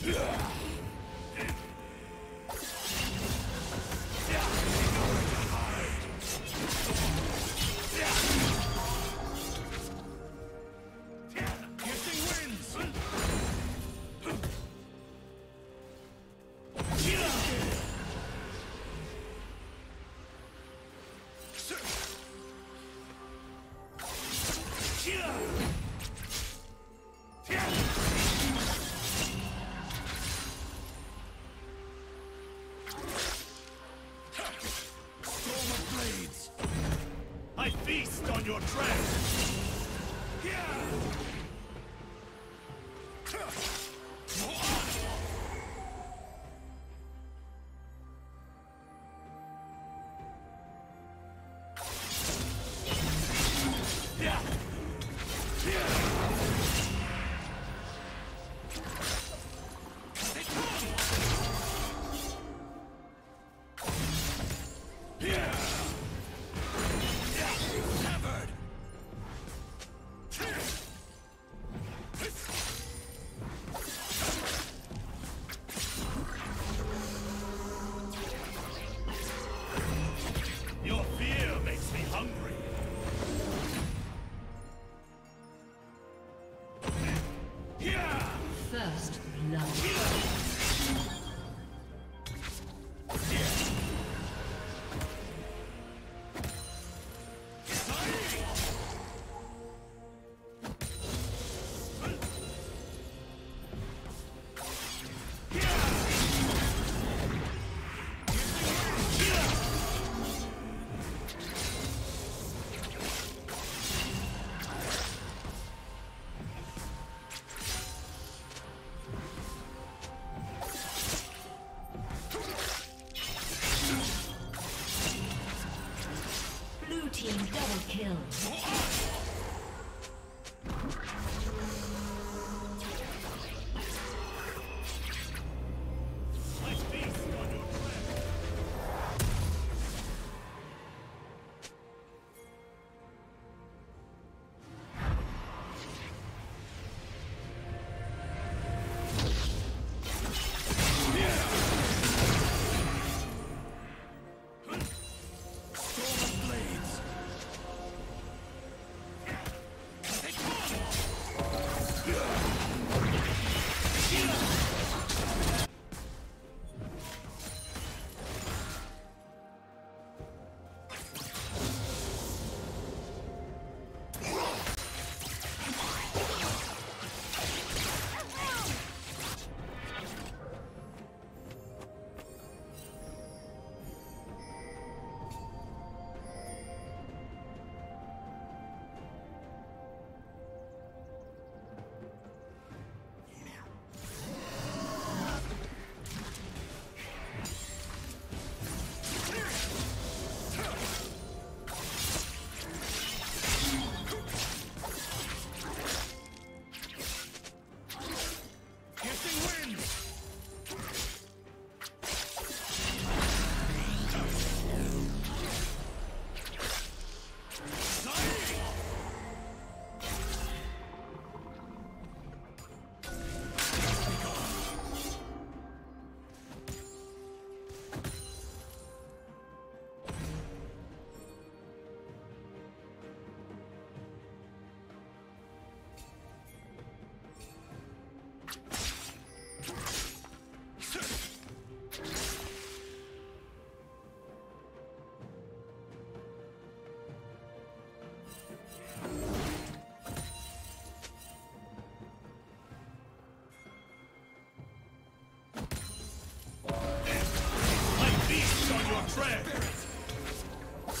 Spirit!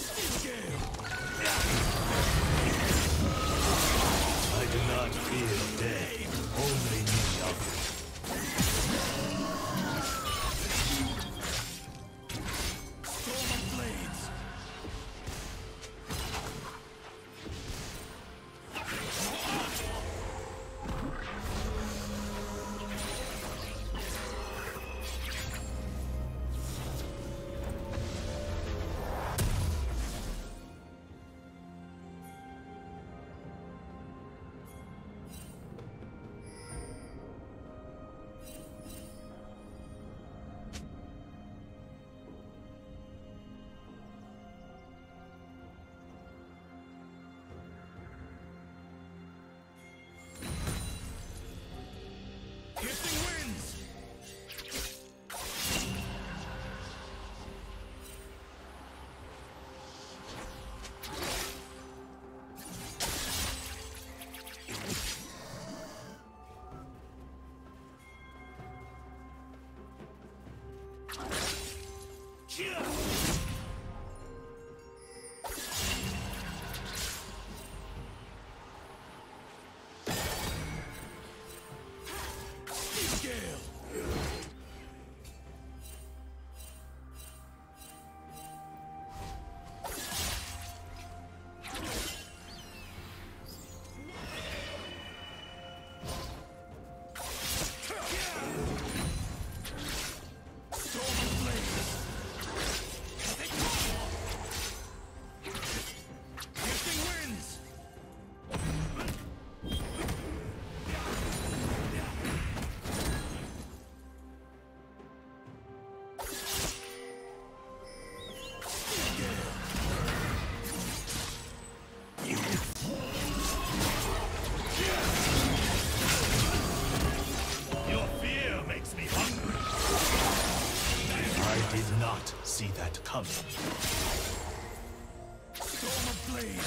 Scale! love. Storm of Blade.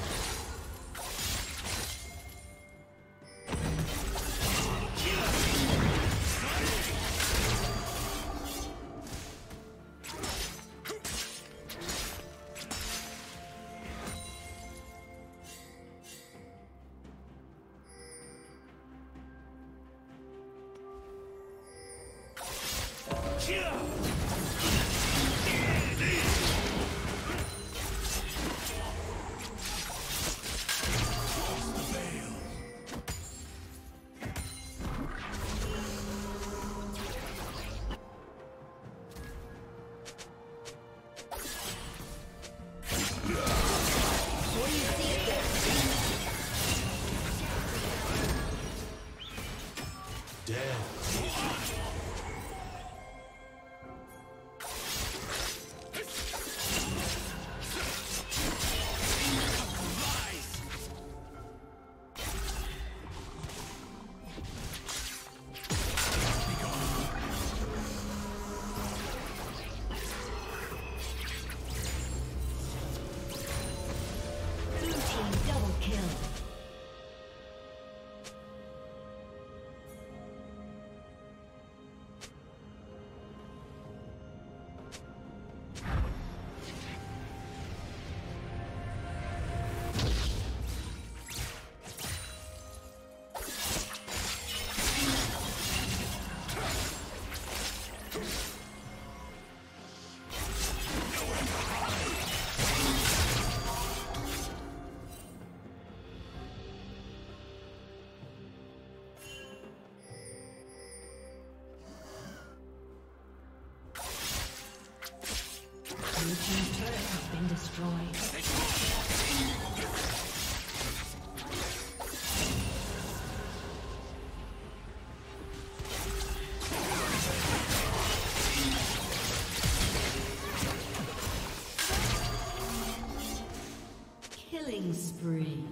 Killing spree.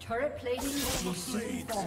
Turret plating will soon fall.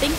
Thank